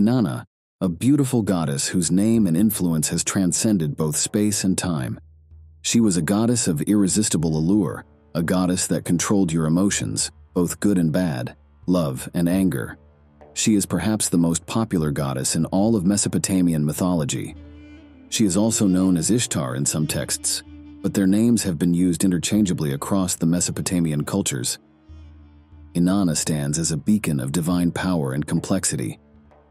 Inanna, a beautiful goddess whose name and influence has transcended both space and time. She was a goddess of irresistible allure, a goddess that controlled your emotions, both good and bad, love and anger. She is perhaps the most popular goddess in all of Mesopotamian mythology. She is also known as Ishtar in some texts, but their names have been used interchangeably across the Mesopotamian cultures. Inanna stands as a beacon of divine power and complexity.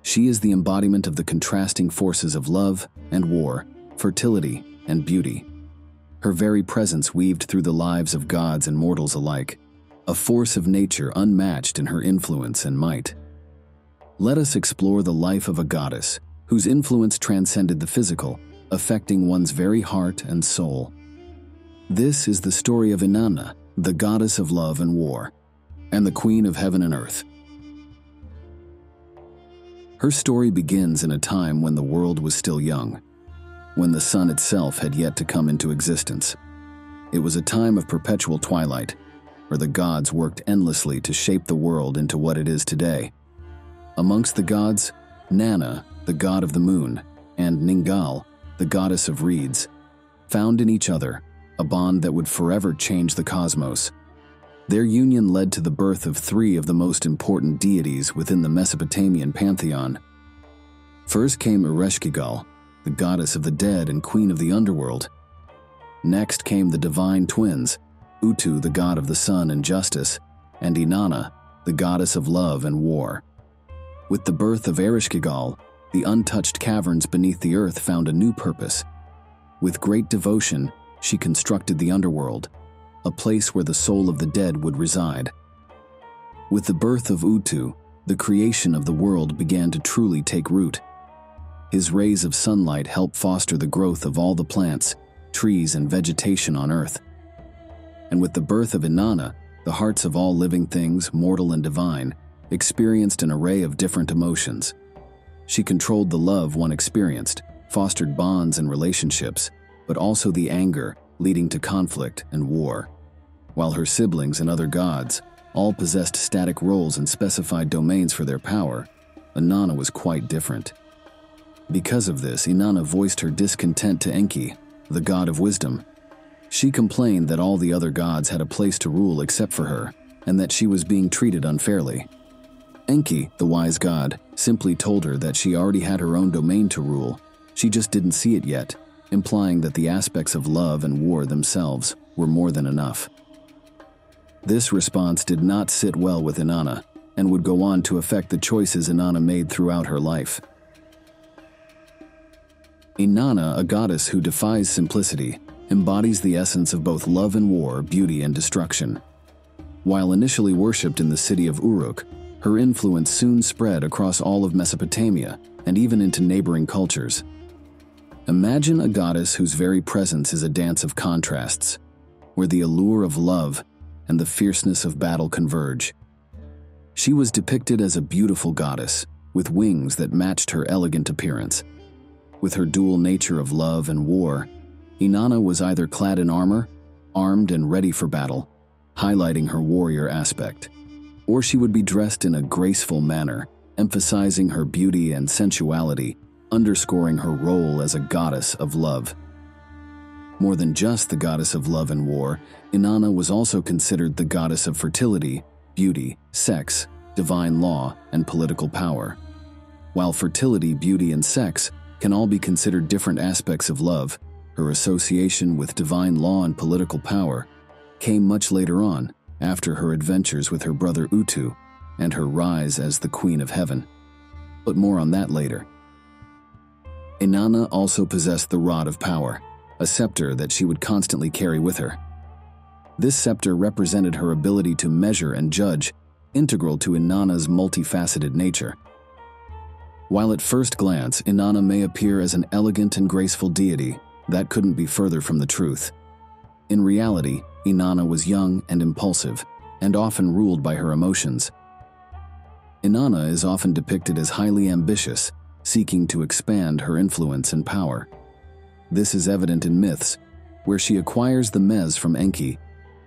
She is the embodiment of the contrasting forces of love and war, fertility and beauty. Her very presence weaved through the lives of gods and mortals alike, a force of nature unmatched in her influence and might. Let us explore the life of a goddess whose influence transcended the physical, affecting one's very heart and soul. This is the story of Inanna, the goddess of love and war, and the queen of heaven and earth. Her story begins in a time when the world was still young, when the sun itself had yet to come into existence. It was a time of perpetual twilight, where the gods worked endlessly to shape the world into what it is today. Amongst the gods, Nanna, the god of the moon, and Ningal, the goddess of reeds, found in each other a bond that would forever change the cosmos. Their union led to the birth of three of the most important deities within the Mesopotamian pantheon. First came Ereshkigal, the goddess of the dead and queen of the underworld. Next came the divine twins, Utu, the god of the sun and justice, and Inanna, the goddess of love and war. With the birth of Ereshkigal, the untouched caverns beneath the earth found a new purpose. With great devotion, she constructed the underworld, a place where the soul of the dead would reside. With the birth of Utu, the creation of the world began to truly take root. His rays of sunlight helped foster the growth of all the plants, trees, and vegetation on earth. And with the birth of Inanna, the hearts of all living things, mortal and divine, experienced an array of different emotions. She controlled the love one experienced, fostered bonds and relationships, but also the anger, leading to conflict and war. While her siblings and other gods all possessed static roles and specified domains for their power, Inanna was quite different. Because of this, Inanna voiced her discontent to Enki, the god of wisdom. She complained that all the other gods had a place to rule except for her, and that she was being treated unfairly. Enki, the wise god, simply told her that she already had her own domain to rule, she just didn't see it yet, implying that the aspects of love and war themselves were more than enough. This response did not sit well with Inanna, and would go on to affect the choices Inanna made throughout her life. Inanna, a goddess who defies simplicity, embodies the essence of both love and war, beauty and destruction. While initially worshipped in the city of Uruk, her influence soon spread across all of Mesopotamia and even into neighboring cultures. Imagine a goddess whose very presence is a dance of contrasts, where the allure of love and the fierceness of battle converge. She was depicted as a beautiful goddess, with wings that matched her elegant appearance. With her dual nature of love and war, Inanna was either clad in armor, armed and ready for battle, highlighting her warrior aspect, or she would be dressed in a graceful manner, emphasizing her beauty and sensuality, underscoring her role as a goddess of love. More than just the goddess of love and war, Inanna was also considered the goddess of fertility, beauty, sex, divine law, and political power. While fertility, beauty, and sex can all be considered different aspects of love, her association with divine law and political power came much later on, after her adventures with her brother Utu and her rise as the Queen of Heaven. But more on that later. Inanna also possessed the rod of power, a scepter that she would constantly carry with her. This scepter represented her ability to measure and judge, integral to Inanna's multifaceted nature. While at first glance Inanna may appear as an elegant and graceful deity, that couldn't be further from the truth. In reality, Inanna was young and impulsive, and often ruled by her emotions. Inanna is often depicted as highly ambitious, seeking to expand her influence and power. This is evident in myths, where she acquires the Mez from Enki,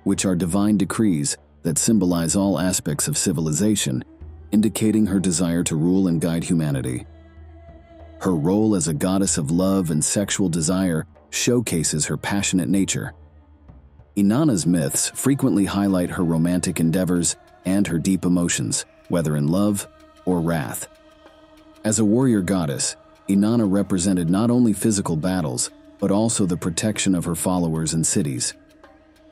which are divine decrees that symbolize all aspects of civilization, indicating her desire to rule and guide humanity. Her role as a goddess of love and sexual desire showcases her passionate nature. Inanna's myths frequently highlight her romantic endeavors and her deep emotions, whether in love or wrath. As a warrior goddess, Inanna represented not only physical battles, but also the protection of her followers and cities.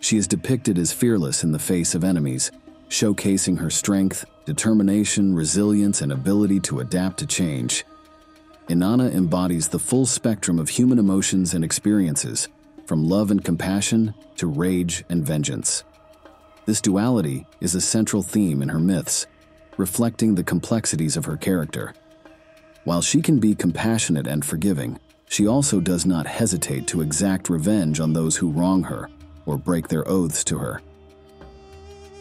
She is depicted as fearless in the face of enemies, showcasing her strength, determination, resilience, and ability to adapt to change. Inanna embodies the full spectrum of human emotions and experiences, from love and compassion to rage and vengeance. This duality is a central theme in her myths, reflecting the complexities of her character. While she can be compassionate and forgiving, she also does not hesitate to exact revenge on those who wrong her or break their oaths to her.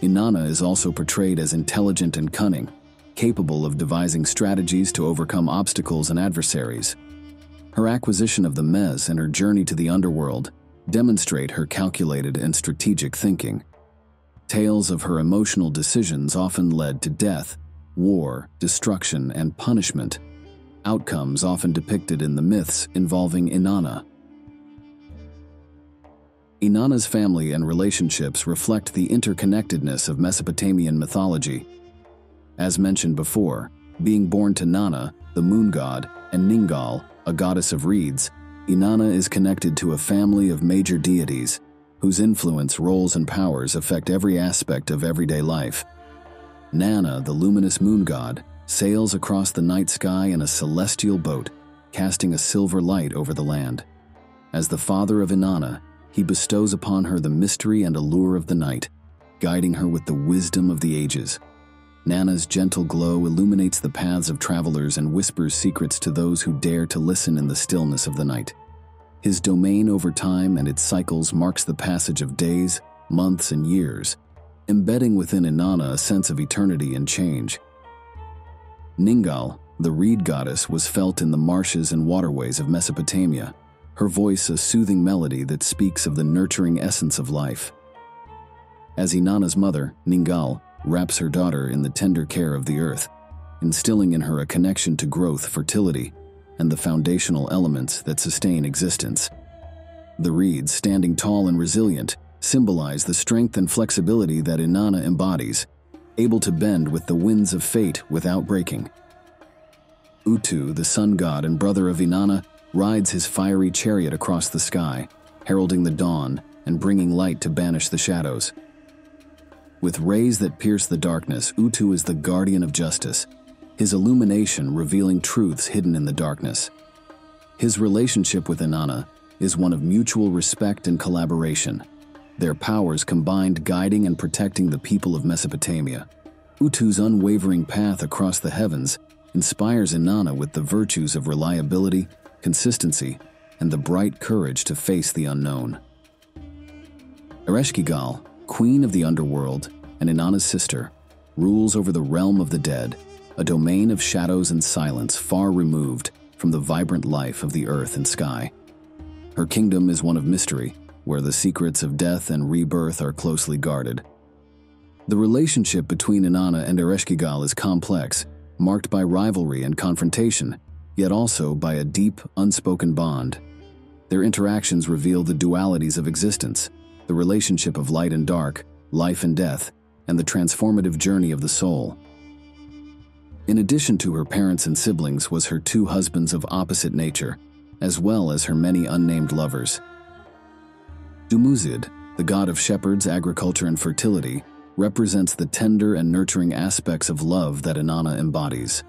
Inanna is also portrayed as intelligent and cunning, capable of devising strategies to overcome obstacles and adversaries. Her acquisition of the Mez and her journey to the underworld demonstrate her calculated and strategic thinking. Tales of her emotional decisions often led to death, war, destruction, and punishment, outcomes often depicted in the myths involving Inanna. Inanna's family and relationships reflect the interconnectedness of Mesopotamian mythology. As mentioned before, being born to Nanna, the moon god, and Ningal, a goddess of reeds, Inanna is connected to a family of major deities whose influence, roles, and powers affect every aspect of everyday life. Nanna, the luminous moon god, sails across the night sky in a celestial boat, casting a silver light over the land. As the father of Inanna, he bestows upon her the mystery and allure of the night, guiding her with the wisdom of the ages. Nanna's gentle glow illuminates the paths of travelers and whispers secrets to those who dare to listen in the stillness of the night. His domain over time and its cycles marks the passage of days, months, and years, embedding within Inanna a sense of eternity and change. Ningal, the reed goddess, was felt in the marshes and waterways of Mesopotamia, her voice a soothing melody that speaks of the nurturing essence of life. As Inanna's mother, Ningal wraps her daughter in the tender care of the earth, instilling in her a connection to growth, fertility, and the foundational elements that sustain existence. The reeds, standing tall and resilient, symbolize the strength and flexibility that Inanna embodies, able to bend with the winds of fate without breaking. Utu, the sun god and brother of Inanna, rides his fiery chariot across the sky, heralding the dawn and bringing light to banish the shadows. With rays that pierce the darkness, Utu is the guardian of justice, his illumination revealing truths hidden in the darkness. His relationship with Inanna is one of mutual respect and collaboration, their powers combined guiding and protecting the people of Mesopotamia. Utu's unwavering path across the heavens inspires Inanna with the virtues of reliability, consistency, and the bright courage to face the unknown. Ereshkigal, queen of the underworld and Inanna's sister, rules over the realm of the dead, a domain of shadows and silence far removed from the vibrant life of the earth and sky. Her kingdom is one of mystery, where the secrets of death and rebirth are closely guarded. The relationship between Inanna and Ereshkigal is complex, marked by rivalry and confrontation, yet also by a deep, unspoken bond. Their interactions reveal the dualities of existence, the relationship of light and dark, life and death, and the transformative journey of the soul. In addition to her parents and siblings was her two husbands of opposite nature, as well as her many unnamed lovers. Dumuzid, the god of shepherds, agriculture, and fertility, represents the tender and nurturing aspects of love that Inanna embodies.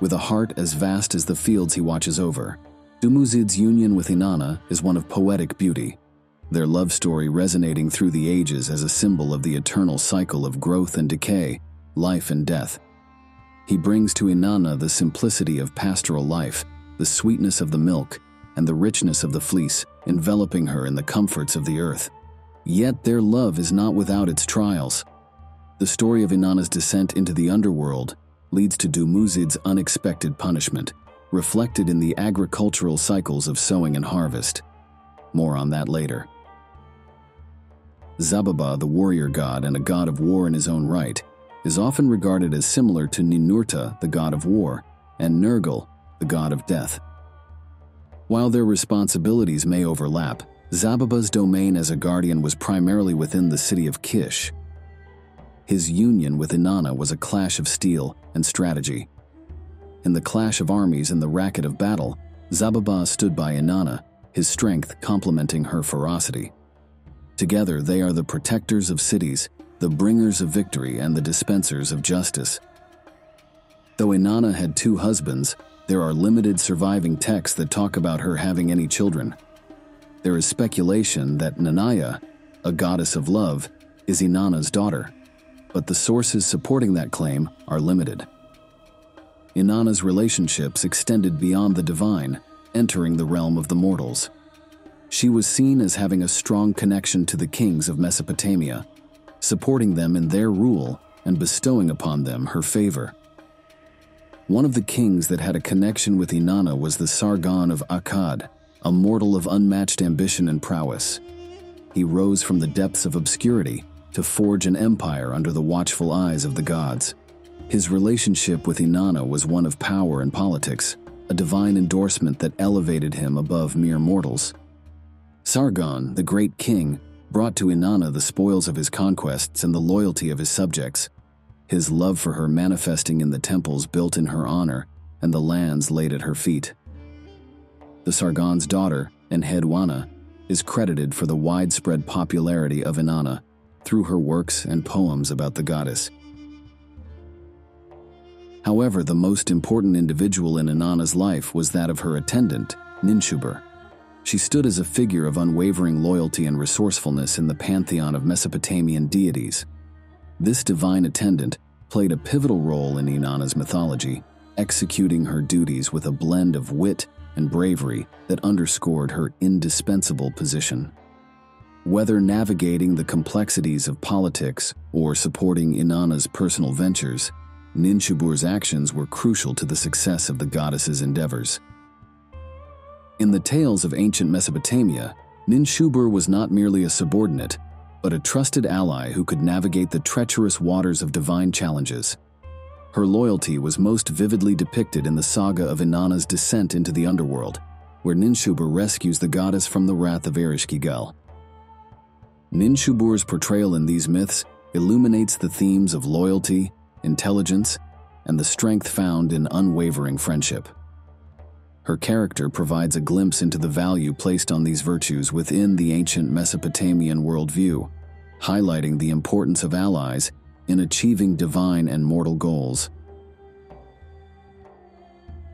With a heart as vast as the fields he watches over, Dumuzid's union with Inanna is one of poetic beauty, their love story resonating through the ages as a symbol of the eternal cycle of growth and decay, life and death. He brings to Inanna the simplicity of pastoral life, the sweetness of the milk, and the richness of the fleece, enveloping her in the comforts of the earth. Yet their love is not without its trials. The story of Inanna's descent into the underworld leads to Dumuzid's unexpected punishment, reflected in the agricultural cycles of sowing and harvest. More on that later. Zababa, the warrior god and a god of war in his own right, is often regarded as similar to Ninurta, the god of war, and Nergal, the god of death. While their responsibilities may overlap, Zababa's domain as a guardian was primarily within the city of Kish. His union with Inanna was a clash of steel and strategy. In the clash of armies and the racket of battle, Zababa stood by Inanna, his strength complementing her ferocity. Together they are the protectors of cities, the bringers of victory, and the dispensers of justice. Though Inanna had two husbands, there are limited surviving texts that talk about her having any children. There is speculation that Nanaya, a goddess of love, is Inanna's daughter, but the sources supporting that claim are limited. Inanna's relationships extended beyond the divine, entering the realm of the mortals. She was seen as having a strong connection to the kings of Mesopotamia, supporting them in their rule and bestowing upon them her favor. One of the kings that had a connection with Inanna was the Sargon of Akkad, a mortal of unmatched ambition and prowess. He rose from the depths of obscurity to forge an empire under the watchful eyes of the gods. His relationship with Inanna was one of power and politics, a divine endorsement that elevated him above mere mortals. Sargon, the great king, brought to Inanna the spoils of his conquests and the loyalty of his subjects, his love for her manifesting in the temples built in her honor and the lands laid at her feet. The Sargon's daughter, Enheduanna, is credited for the widespread popularity of Inanna through her works and poems about the goddess. However, the most important individual in Inanna's life was that of her attendant, Ninshubur. She stood as a figure of unwavering loyalty and resourcefulness in the pantheon of Mesopotamian deities. This divine attendant played a pivotal role in Inanna's mythology, executing her duties with a blend of wit and bravery that underscored her indispensable position. Whether navigating the complexities of politics or supporting Inanna's personal ventures, Ninshubur's actions were crucial to the success of the goddess's endeavors. In the tales of ancient Mesopotamia, Ninshubur was not merely a subordinate, but a trusted ally who could navigate the treacherous waters of divine challenges. Her loyalty was most vividly depicted in the saga of Inanna's descent into the underworld, where Ninshubur rescues the goddess from the wrath of Ereshkigal. Ninshubur's portrayal in these myths illuminates the themes of loyalty, intelligence, and the strength found in unwavering friendship. Her character provides a glimpse into the value placed on these virtues within the ancient Mesopotamian worldview, highlighting the importance of allies in achieving divine and mortal goals.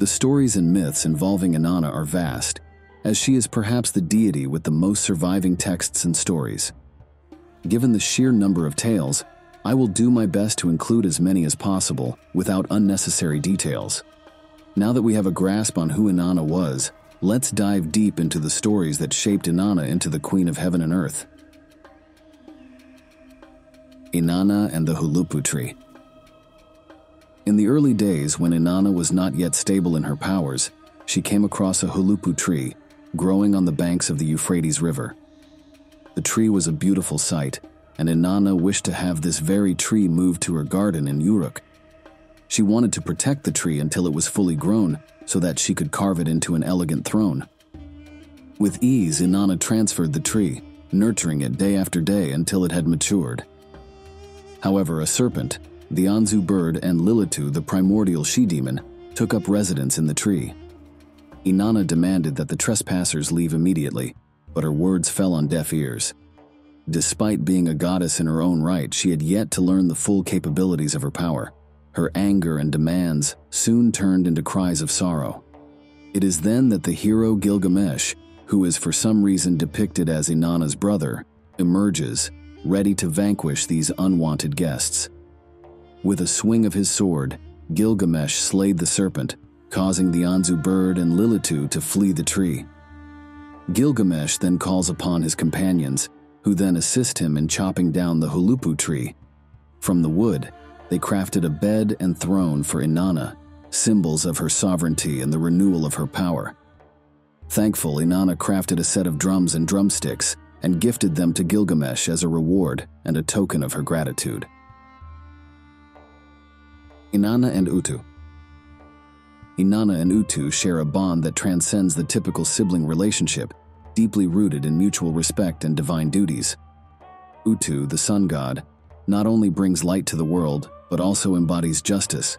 The stories and myths involving Inanna are vast, as she is perhaps the deity with the most surviving texts and stories. Given the sheer number of tales, I will do my best to include as many as possible without unnecessary details. Now that we have a grasp on who Inanna was, let's dive deep into the stories that shaped Inanna into the Queen of Heaven and Earth. Inanna and the Hulupu Tree. In the early days, when Inanna was not yet stable in her powers, she came across a hulupu tree growing on the banks of the Euphrates River. The tree was a beautiful sight, and Inanna wished to have this very tree moved to her garden in Uruk. She wanted to protect the tree until it was fully grown so that she could carve it into an elegant throne. With ease, Inanna transferred the tree, nurturing it day after day until it had matured. However, a serpent, the Anzu bird, and Lilitu, the primordial she-demon, took up residence in the tree. Inanna demanded that the trespassers leave immediately, but her words fell on deaf ears. Despite being a goddess in her own right, she had yet to learn the full capabilities of her power. Her anger and demands soon turned into cries of sorrow. It is then that the hero Gilgamesh, who is for some reason depicted as Inanna's brother, emerges, ready to vanquish these unwanted guests. With a swing of his sword, Gilgamesh slayed the serpent, causing the Anzu bird and Lilitu to flee the tree. Gilgamesh then calls upon his companions, who then assist him in chopping down the hulupu tree. From the wood, they crafted a bed and throne for Inanna, symbols of her sovereignty and the renewal of her power. Thankful, Inanna crafted a set of drums and drumsticks and gifted them to Gilgamesh as a reward and a token of her gratitude. Inanna and Utu. Inanna and Utu share a bond that transcends the typical sibling relationship, deeply rooted in mutual respect and divine duties. Utu, the sun god, not only brings light to the world, but also embodies justice,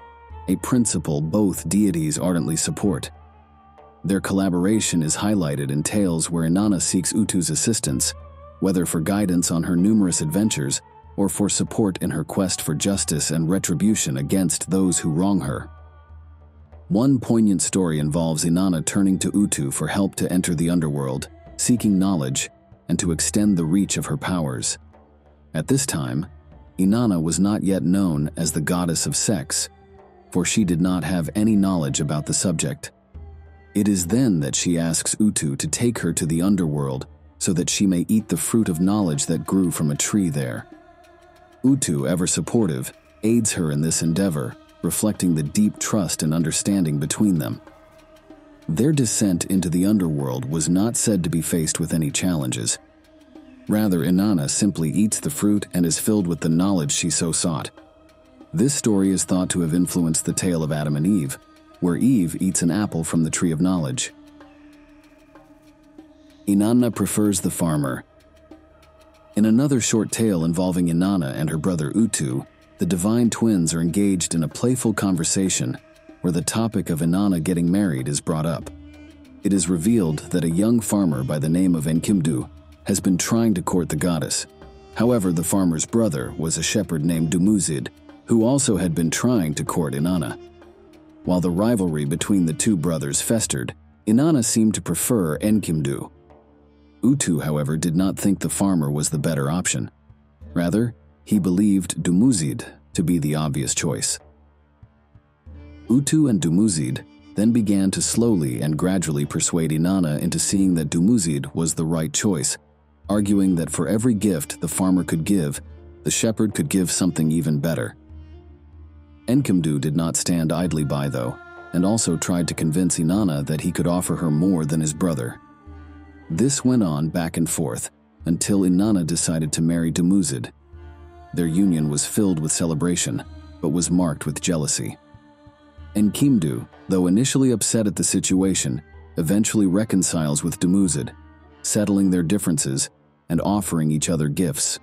a principle both deities ardently support. Their collaboration is highlighted in tales where Inanna seeks Utu's assistance, whether for guidance on her numerous adventures or for support in her quest for justice and retribution against those who wrong her. One poignant story involves Inanna turning to Utu for help to enter the underworld, seeking knowledge, and to extend the reach of her powers. At this time, Inanna was not yet known as the goddess of sex, for she did not have any knowledge about the subject. It is then that she asks Utu to take her to the underworld so that she may eat the fruit of knowledge that grew from a tree there. Utu, ever supportive, aids her in this endeavor, reflecting the deep trust and understanding between them. Their descent into the underworld was not said to be faced with any challenges. Rather, Inanna simply eats the fruit and is filled with the knowledge she so sought. This story is thought to have influenced the tale of Adam and Eve, where Eve eats an apple from the tree of knowledge. Inanna prefers the farmer. In another short tale involving Inanna and her brother Utu, the divine twins are engaged in a playful conversation where the topic of Inanna getting married is brought up. It is revealed that a young farmer by the name of Enkimdu has been trying to court the goddess. However, the farmer's brother was a shepherd named Dumuzid, who also had been trying to court Inanna. While the rivalry between the two brothers festered, Inanna seemed to prefer Enkimdu. Utu, however, did not think the farmer was the better option. Rather, he believed Dumuzid to be the obvious choice. Utu and Dumuzid then began to slowly and gradually persuade Inanna into seeing that Dumuzid was the right choice, arguing that for every gift the farmer could give, the shepherd could give something even better. Enkimdu did not stand idly by, though, and also tried to convince Inanna that he could offer her more than his brother. This went on back and forth until Inanna decided to marry Dumuzid. Their union was filled with celebration, but was marked with jealousy. Enkimdu, though initially upset at the situation, eventually reconciles with Dumuzid, settling their differences and offering each other gifts.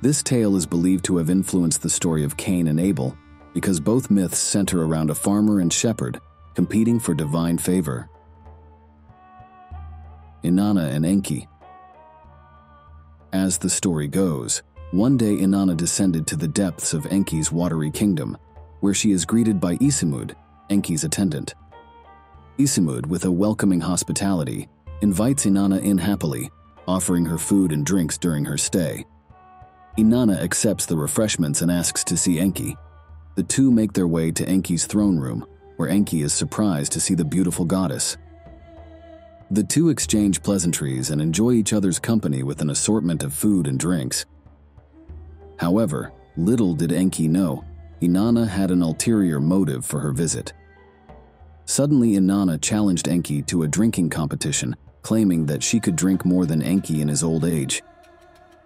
This tale is believed to have influenced the story of Cain and Abel, because both myths center around a farmer and shepherd competing for divine favor. Inanna and Enki. As the story goes, one day Inanna descended to the depths of Enki's watery kingdom, where she is greeted by Isimud, Enki's attendant. Isimud, with a welcoming hospitality, invites Inanna in happily, offering her food and drinks during her stay. Inanna accepts the refreshments and asks to see Enki. The two make their way to Enki's throne room, where Enki is surprised to see the beautiful goddess. The two exchange pleasantries and enjoy each other's company with an assortment of food and drinks. However, little did Enki know, Inanna had an ulterior motive for her visit. Suddenly, Inanna challenged Enki to a drinking competition, claiming that she could drink more than Enki in his old age.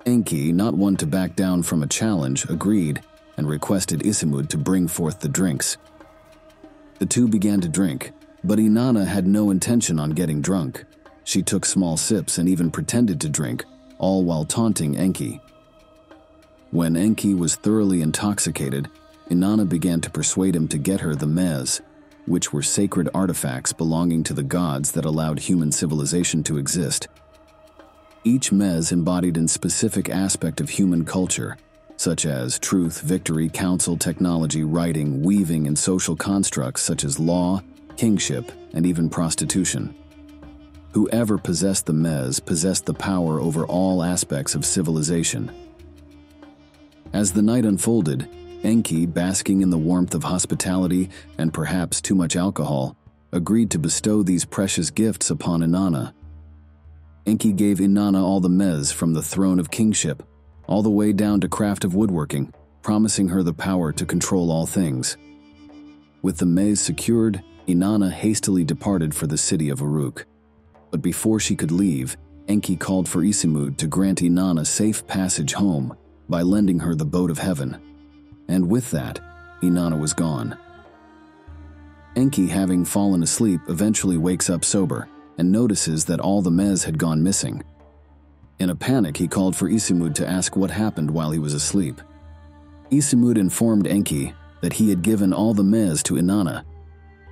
Enki, not one to back down from a challenge, agreed and requested Isimud to bring forth the drinks. The two began to drink, but Inanna had no intention on getting drunk. She took small sips and even pretended to drink, all while taunting Enki. When Enki was thoroughly intoxicated, Inanna began to persuade him to get her the mez, which were sacred artifacts belonging to the gods that allowed human civilization to exist. Each mez embodied a specific aspect of human culture, such as truth, victory, counsel, technology, writing, weaving, and social constructs such as law, kingship, and even prostitution. Whoever possessed the mez possessed the power over all aspects of civilization. As the night unfolded, Enki, basking in the warmth of hospitality and perhaps too much alcohol, agreed to bestow these precious gifts upon Inanna. Enki gave Inanna all the mez from the throne of kingship, all the way down to craft of woodworking, promising her the power to control all things. With the mez secured, Inanna hastily departed for the city of Uruk. But before she could leave, Enki called for Isimud to grant Inanna safe passage home by lending her the boat of heaven. And with that, Inanna was gone. Enki, having fallen asleep, eventually wakes up sober and notices that all the mez had gone missing. In a panic, he called for Isimud to ask what happened while he was asleep. Isimud informed Enki that he had given all the mez to Inanna.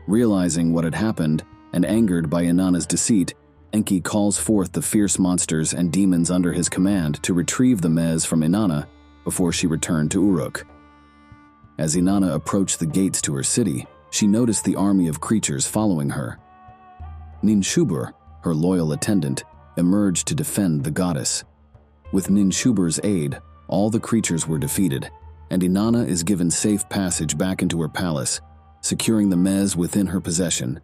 Realizing what had happened and angered by Inanna's deceit, Enki calls forth the fierce monsters and demons under his command to retrieve the mez from Inanna before she returned to Uruk. As Inanna approached the gates to her city, she noticed the army of creatures following her. Ninshubur, her loyal attendant, emerged to defend the goddess. With Ninshubur's aid, all the creatures were defeated, and Inanna is given safe passage back into her palace, securing the mez within her possession.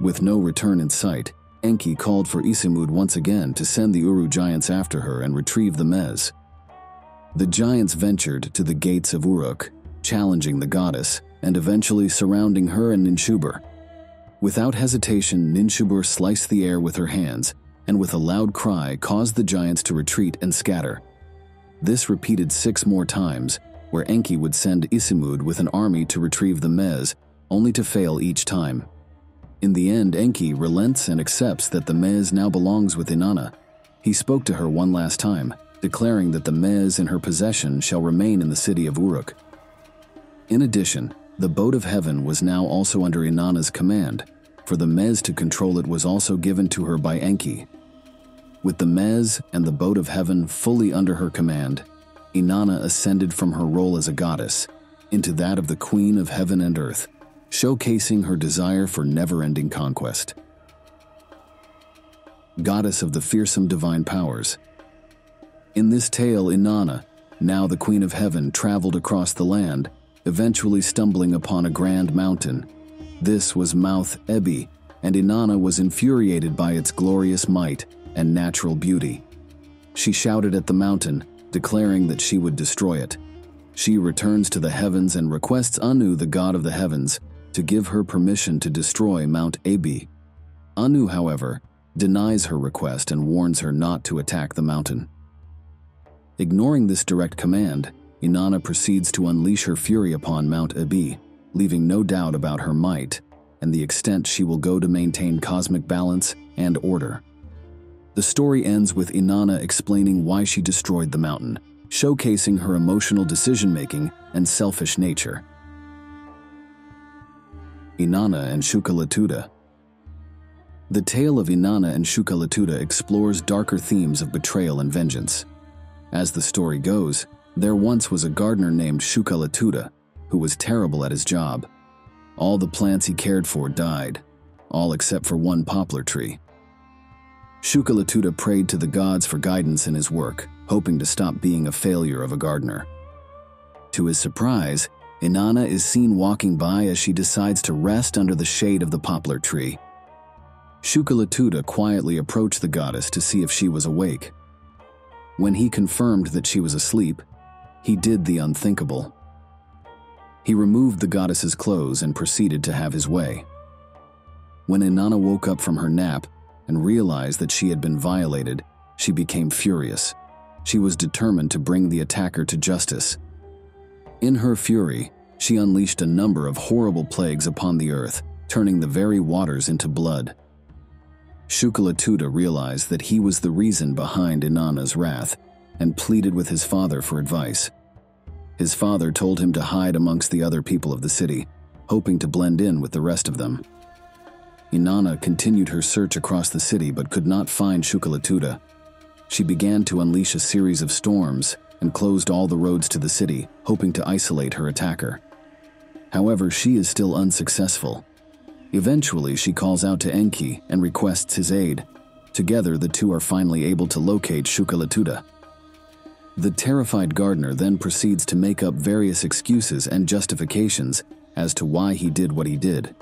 With no return in sight, Enki called for Isimud once again to send the Uru giants after her and retrieve the mez. The giants ventured to the gates of Uruk, challenging the goddess, and eventually surrounding her and Ninshubur. Without hesitation, Ninshubur sliced the air with her hands, and with a loud cry caused the giants to retreat and scatter. This repeated 6 more times, where Enki would send Isimud with an army to retrieve the mez, only to fail each time. In the end, Enki relents and accepts that the mez now belongs with Inanna. He spoke to her one last time, declaring that the mez in her possession shall remain in the city of Uruk. In addition, the boat of heaven was now also under Inanna's command, for the mez to control it was also given to her by Enki. With the mez and the boat of heaven fully under her command, Inanna ascended from her role as a goddess into that of the queen of heaven and earth, showcasing her desire for never-ending conquest. Goddess of the fearsome divine powers. In this tale, Inanna, now the queen of heaven, traveled across the land, eventually stumbling upon a grand mountain. This was Mount Ebih, and Inanna was infuriated by its glorious might and natural beauty. She shouted at the mountain, declaring that she would destroy it. She returns to the heavens and requests Anu, the god of the heavens, to give her permission to destroy Mount Ebih. Anu, however, denies her request and warns her not to attack the mountain. Ignoring this direct command, Inanna proceeds to unleash her fury upon Mount Ebih, leaving no doubt about her might and the extent she will go to maintain cosmic balance and order. The story ends with Inanna explaining why she destroyed the mountain, showcasing her emotional decision-making and selfish nature. Inanna and Shukaletuda. The tale of Inanna and Shukaletuda explores darker themes of betrayal and vengeance. As the story goes, there once was a gardener named Shukaletuda, who was terrible at his job. All the plants he cared for died, all except for one poplar tree. Shukaletuda prayed to the gods for guidance in his work, hoping to stop being a failure of a gardener. To his surprise, Inanna is seen walking by as she decides to rest under the shade of the poplar tree. Shukaletuda quietly approached the goddess to see if she was awake. When he confirmed that she was asleep, he did the unthinkable. He removed the goddess's clothes and proceeded to have his way. When Inanna woke up from her nap and realized that she had been violated, she became furious. She was determined to bring the attacker to justice. In her fury, she unleashed a number of horrible plagues upon the earth, turning the very waters into blood. Shukaletuda realized that he was the reason behind Inanna's wrath and pleaded with his father for advice. His father told him to hide amongst the other people of the city, hoping to blend in with the rest of them. Inanna continued her search across the city but could not find Shukaletuda. She began to unleash a series of storms and closed all the roads to the city, hoping to isolate her attacker. However, she is still unsuccessful. Eventually, she calls out to Enki and requests his aid. Together, the two are finally able to locate Shukaletuda. The terrified gardener then proceeds to make up various excuses and justifications as to why he did what he did.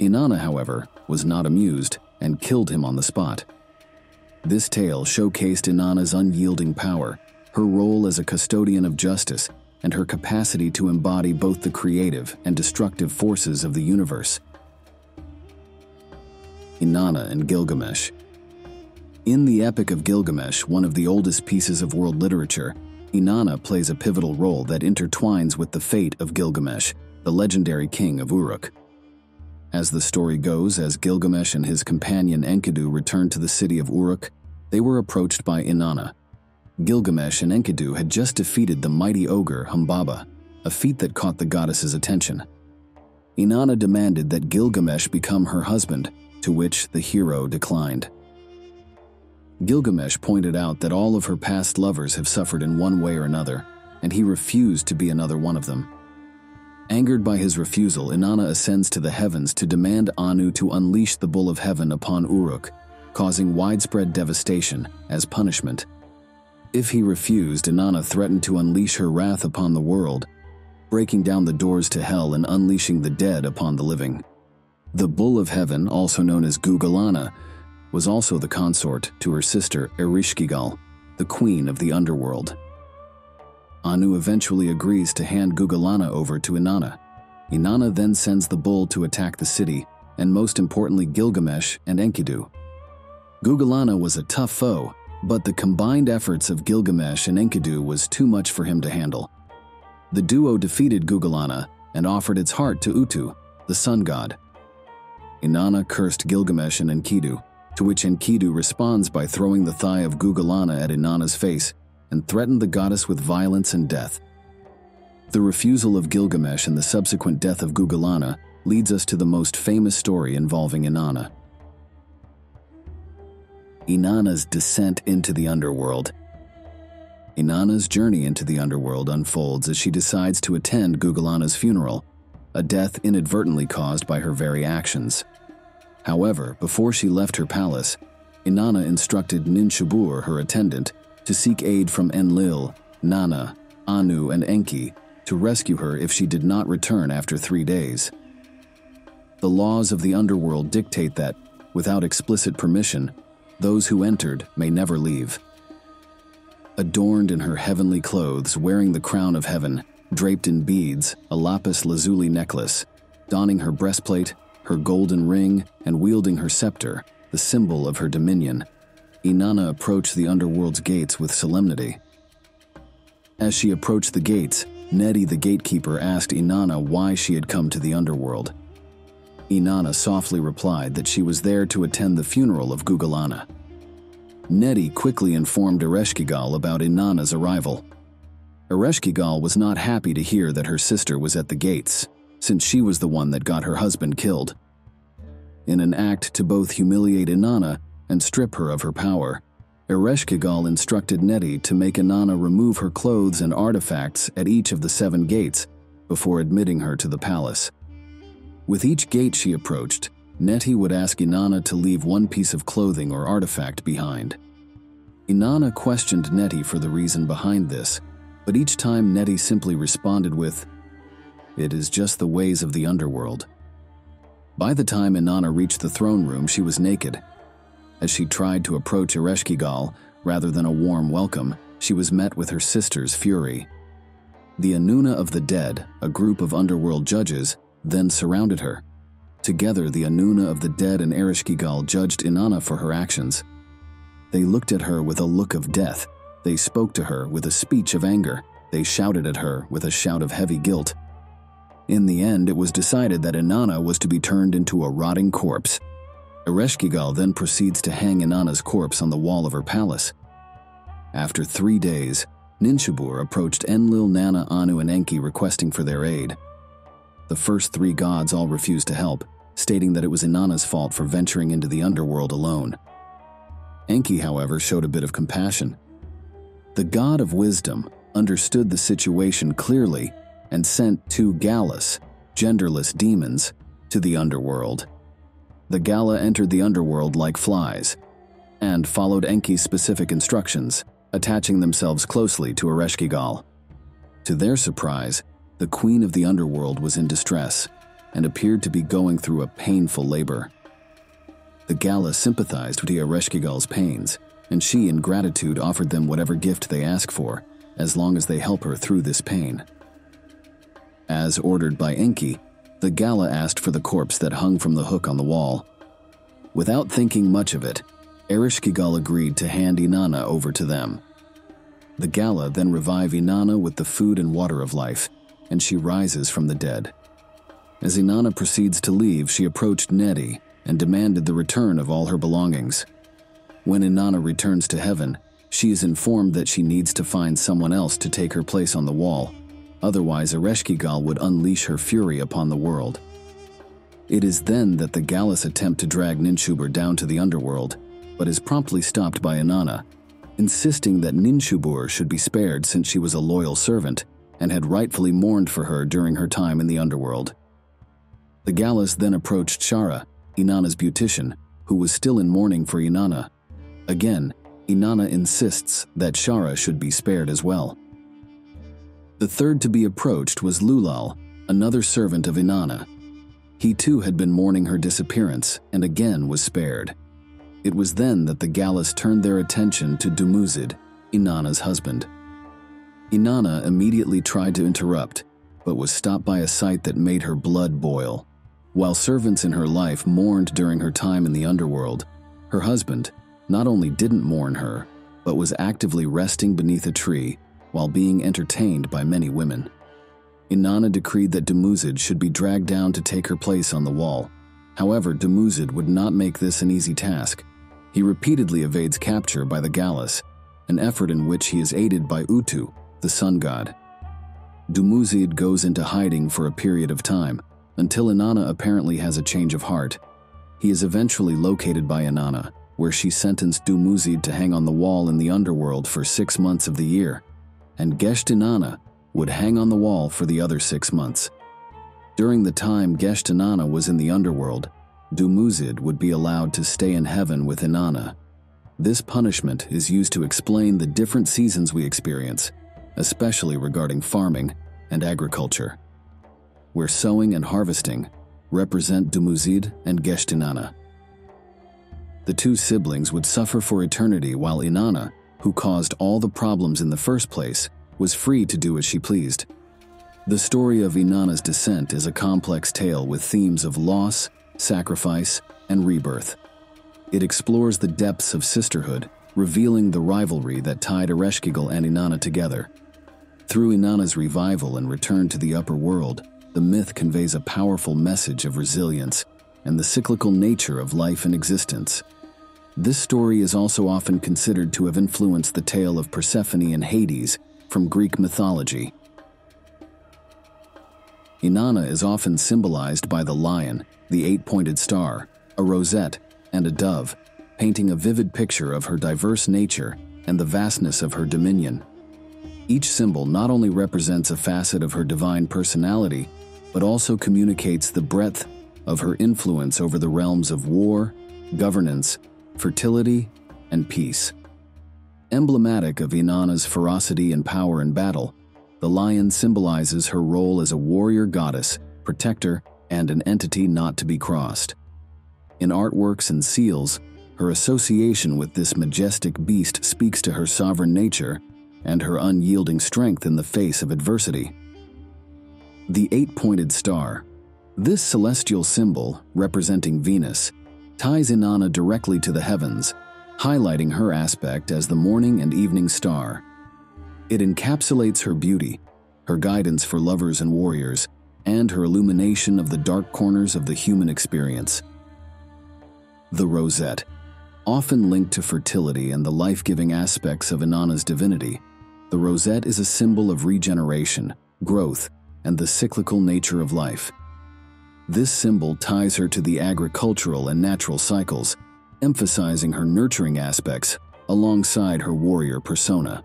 Inanna, however, was not amused and killed him on the spot. This tale showcased Inanna's unyielding power, her role as a custodian of justice, and her capacity to embody both the creative and destructive forces of the universe. Inanna and Gilgamesh. In the Epic of Gilgamesh, one of the oldest pieces of world literature, Inanna plays a pivotal role that intertwines with the fate of Gilgamesh, the legendary king of Uruk. As the story goes, as Gilgamesh and his companion Enkidu returned to the city of Uruk, they were approached by Inanna. Gilgamesh and Enkidu had just defeated the mighty ogre Humbaba, a feat that caught the goddess's attention. Inanna demanded that Gilgamesh become her husband, to which the hero declined. Gilgamesh pointed out that all of her past lovers have suffered in one way or another, and he refused to be another one of them. Angered by his refusal, Inanna ascends to the heavens to demand Anu to unleash the bull of heaven upon Uruk, causing widespread devastation as punishment. If he refused, Inanna threatened to unleash her wrath upon the world, breaking down the doors to hell and unleashing the dead upon the living. The bull of heaven, also known as Gugalana, was also the consort to her sister Ereshkigal, the queen of the underworld. Anu eventually agrees to hand Gugalana over to Inanna. Inanna then sends the bull to attack the city, and most importantly Gilgamesh and Enkidu. Gugalana was a tough foe, but the combined efforts of Gilgamesh and Enkidu was too much for him to handle. The duo defeated Gugalana and offered its heart to Utu, the sun god. Inanna cursed Gilgamesh and Enkidu, to which Enkidu responds by throwing the thigh of Gugalana at Inanna's face and threatened the goddess with violence and death. The refusal of Gilgamesh and the subsequent death of Gugalana leads us to the most famous story involving Inanna. Inanna's descent into the underworld. Inanna's journey into the underworld unfolds as she decides to attend Gugalana's funeral, a death inadvertently caused by her very actions. However, before she left her palace, Inanna instructed Ninshubur, her attendant, to seek aid from Enlil, Nanna, Anu, and Enki to rescue her if she did not return after 3 days. The laws of the underworld dictate that, without explicit permission, those who entered may never leave. Adorned in her heavenly clothes, wearing the crown of heaven, draped in beads, a lapis lazuli necklace, donning her breastplate, her golden ring, and wielding her scepter, the symbol of her dominion, Inanna approached the underworld's gates with solemnity. As she approached the gates, Neti the gatekeeper asked Inanna why she had come to the underworld. Inanna softly replied that she was there to attend the funeral of Gugalana. Neti quickly informed Ereshkigal about Inanna's arrival. Ereshkigal was not happy to hear that her sister was at the gates, since she was the one that got her husband killed. In an act to both humiliate Inanna and strip her of her power, Ereshkigal instructed Neti to make Inanna remove her clothes and artifacts at each of the 7 gates before admitting her to the palace. With each gate she approached, Neti would ask Inanna to leave one piece of clothing or artifact behind. Inanna questioned Neti for the reason behind this, but each time Neti simply responded with, "It is just the ways of the underworld." By the time Inanna reached the throne room, she was naked. As she tried to approach Ereshkigal, rather than a warm welcome, she was met with her sister's fury. The Anuna of the Dead, a group of underworld judges, then surrounded her. Together, the Anuna of the Dead and Ereshkigal judged Inanna for her actions. They looked at her with a look of death. They spoke to her with a speech of anger. They shouted at her with a shout of heavy guilt. In the end, it was decided that Inanna was to be turned into a rotting corpse. Ereshkigal then proceeds to hang Inanna's corpse on the wall of her palace. After 3 days, Ninshubur approached Enlil, Nanna, Anu, and Enki requesting for their aid. The first 3 gods all refused to help, stating that it was Inanna's fault for venturing into the underworld alone. Enki, however, showed a bit of compassion. The god of wisdom understood the situation clearly and sent 2 Galas, genderless demons, to the underworld. The Gala entered the underworld like flies and followed Enki's specific instructions, attaching themselves closely to Ereshkigal. To their surprise, the queen of the underworld was in distress and appeared to be going through a painful labor. The Gala sympathized with Ereshkigal's pains, and she in gratitude offered them whatever gift they asked for, as long as they help her through this pain. As ordered by Enki, the Gala asked for the corpse that hung from the hook on the wall. Without thinking much of it, Ereshkigal agreed to hand Inanna over to them. The Gala then revive Inanna with the food and water of life, and she rises from the dead. As Inanna proceeds to leave, she approached Neti and demanded the return of all her belongings. When Inanna returns to heaven, she is informed that she needs to find someone else to take her place on the wall, otherwise Ereshkigal would unleash her fury upon the world. It is then that the Galas attempt to drag Ninshubur down to the underworld, but is promptly stopped by Inanna, insisting that Ninshubur should be spared since she was a loyal servant and had rightfully mourned for her during her time in the underworld. The Galas then approached Shara, Inanna's beautician, who was still in mourning for Inanna. Again, Inanna insists that Shara should be spared as well. The third to be approached was Lulal, another servant of Inanna. He too had been mourning her disappearance and again was spared. It was then that the Galas turned their attention to Dumuzid, Inanna's husband. Inanna immediately tried to interrupt, but was stopped by a sight that made her blood boil. While servants in her life mourned during her time in the underworld, her husband not only didn't mourn her, but was actively resting beneath a tree while being entertained by many women. Inanna decreed that Dumuzid should be dragged down to take her place on the wall. However, Dumuzid would not make this an easy task. He repeatedly evades capture by the Galas, an effort in which he is aided by Utu, the sun god. Dumuzid goes into hiding for a period of time, until Inanna apparently has a change of heart. He is eventually located by Inanna, where she sentenced Dumuzid to hang on the wall in the underworld for 6 months of the year, and Geshtinanna would hang on the wall for the other 6 months. During the time Geshtinanna was in the underworld, Dumuzid would be allowed to stay in heaven with Inanna. This punishment is used to explain the different seasons we experience, especially regarding farming and agriculture, where sowing and harvesting represent Dumuzid and Geshtinanna. The two siblings would suffer for eternity while Inanna, who caused all the problems in the first place, was free to do as she pleased. The story of Inanna's descent is a complex tale with themes of loss, sacrifice, and rebirth. It explores the depths of sisterhood, revealing the rivalry that tied Ereshkigal and Inanna together. Through Inanna's revival and return to the upper world, the myth conveys a powerful message of resilience and the cyclical nature of life and existence. This story is also often considered to have influenced the tale of Persephone and Hades from Greek mythology. Inanna is often symbolized by the lion, the eight-pointed star, a rosette, and a dove, painting a vivid picture of her diverse nature and the vastness of her dominion. Each symbol not only represents a facet of her divine personality, but also communicates the breadth of her influence over the realms of war, governance, fertility, and peace. Emblematic of Inanna's ferocity and power in battle, the lion symbolizes her role as a warrior goddess, protector, and an entity not to be crossed. In artworks and seals, her association with this majestic beast speaks to her sovereign nature and her unyielding strength in the face of adversity. The eight-pointed star. This celestial symbol, representing Venus, ties Inanna directly to the heavens, highlighting her aspect as the morning and evening star. It encapsulates her beauty, her guidance for lovers and warriors, and her illumination of the dark corners of the human experience. The rosette, often linked to fertility and the life-giving aspects of Inanna's divinity, the rosette is a symbol of regeneration, growth, and the cyclical nature of life. This symbol ties her to the agricultural and natural cycles, emphasizing her nurturing aspects alongside her warrior persona.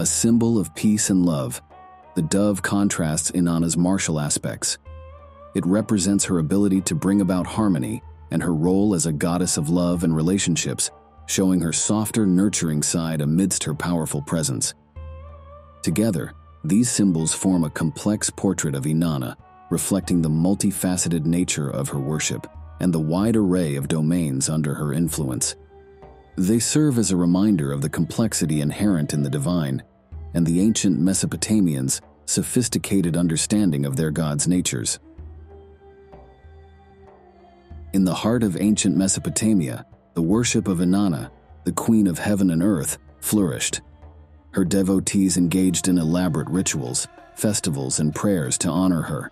A symbol of peace and love, the dove contrasts Inanna's martial aspects. It represents her ability to bring about harmony and her role as a goddess of love and relationships, showing her softer, nurturing side amidst her powerful presence. Together, these symbols form a complex portrait of Inanna, reflecting the multifaceted nature of her worship and the wide array of domains under her influence. They serve as a reminder of the complexity inherent in the divine and the ancient Mesopotamians' sophisticated understanding of their gods' natures. In the heart of ancient Mesopotamia, the worship of Inanna, the queen of heaven and earth, flourished. Her devotees engaged in elaborate rituals, festivals, and prayers to honor her,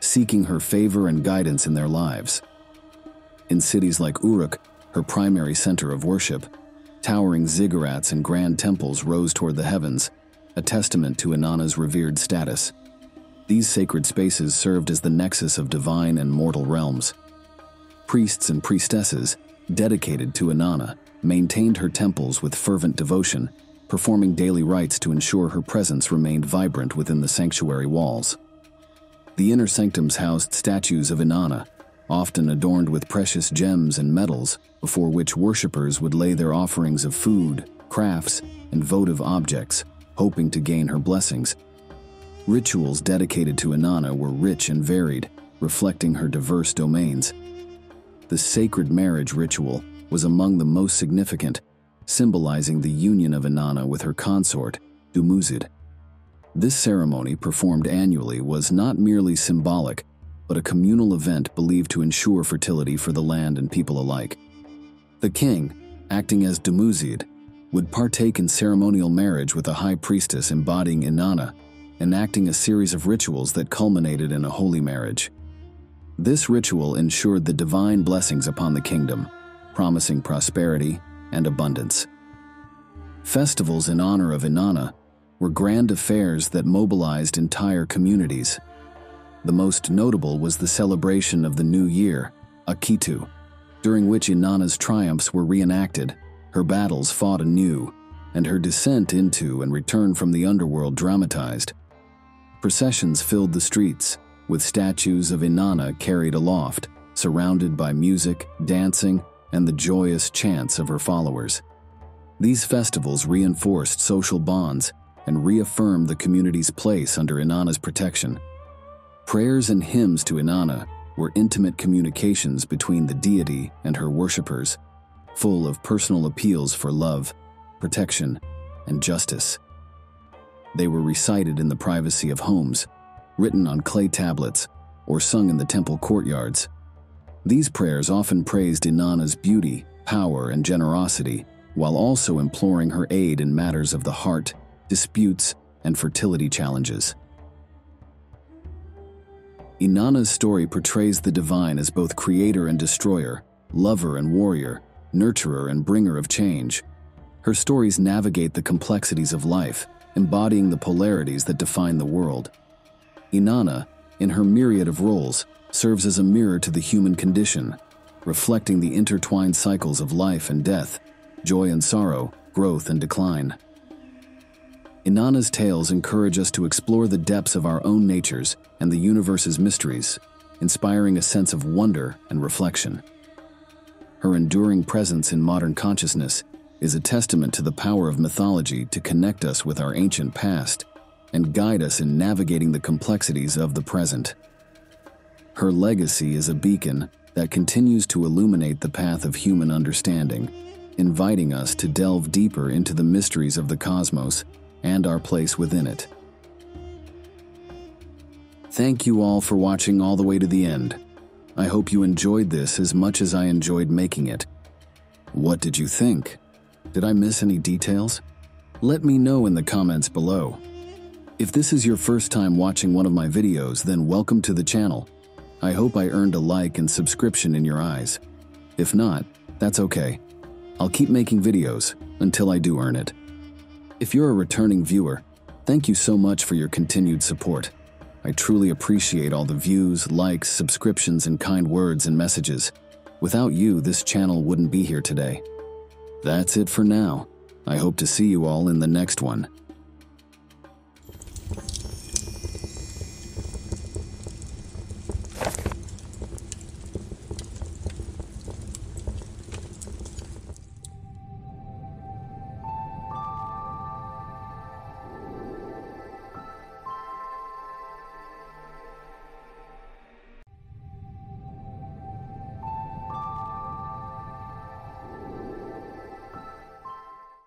seeking her favor and guidance in their lives. In cities like Uruk, her primary center of worship, towering ziggurats and grand temples rose toward the heavens, a testament to Inanna's revered status. These sacred spaces served as the nexus of divine and mortal realms. Priests and priestesses, dedicated to Inanna, maintained her temples with fervent devotion, performing daily rites to ensure her presence remained vibrant within the sanctuary walls. The inner sanctums housed statues of Inanna, often adorned with precious gems and metals, before which worshippers would lay their offerings of food, crafts, and votive objects, hoping to gain her blessings. Rituals dedicated to Inanna were rich and varied, reflecting her diverse domains. The sacred marriage ritual was among the most significant, symbolizing the union of Inanna with her consort, Dumuzid. This ceremony, performed annually, was not merely symbolic, but a communal event believed to ensure fertility for the land and people alike. The king, acting as Dumuzid, would partake in ceremonial marriage with a high priestess embodying Inanna, enacting a series of rituals that culminated in a holy marriage. This ritual ensured the divine blessings upon the kingdom, promising prosperity and abundance. Festivals in honor of Inanna were grand affairs that mobilized entire communities. The most notable was the celebration of the New Year, Akitu, during which Inanna's triumphs were reenacted, her battles fought anew, and her descent into and return from the underworld dramatized. Processions filled the streets, with statues of Inanna carried aloft, surrounded by music, dancing, and the joyous chants of her followers. These festivals reinforced social bonds and reaffirmed the community's place under Inanna's protection. Prayers and hymns to Inanna were intimate communications between the deity and her worshippers, full of personal appeals for love, protection, and justice. They were recited in the privacy of homes, written on clay tablets, or sung in the temple courtyards. These prayers often praised Inanna's beauty, power, and generosity, while also imploring her aid in matters of the heart, disputes, and fertility challenges. Inanna's story portrays the divine as both creator and destroyer, lover and warrior, nurturer and bringer of change. Her stories navigate the complexities of life, embodying the polarities that define the world. Inanna, in her myriad of roles, serves as a mirror to the human condition, reflecting the intertwined cycles of life and death, joy and sorrow, growth and decline. Inanna's tales encourage us to explore the depths of our own natures and the universe's mysteries, inspiring a sense of wonder and reflection. Her enduring presence in modern consciousness is a testament to the power of mythology to connect us with our ancient past and guide us in navigating the complexities of the present. Her legacy is a beacon that continues to illuminate the path of human understanding, inviting us to delve deeper into the mysteries of the cosmos and our place within it. Thank you all for watching all the way to the end. I hope you enjoyed this as much as I enjoyed making it. What did you think? Did I miss any details? Let me know in the comments below. If this is your first time watching one of my videos, then welcome to the channel. I hope I earned a like and subscription in your eyes. If not, that's okay. I'll keep making videos until I do earn it. If you're a returning viewer, thank you so much for your continued support. I truly appreciate all the views, likes, subscriptions, and kind words and messages. Without you, this channel wouldn't be here today. That's it for now. I hope to see you all in the next one.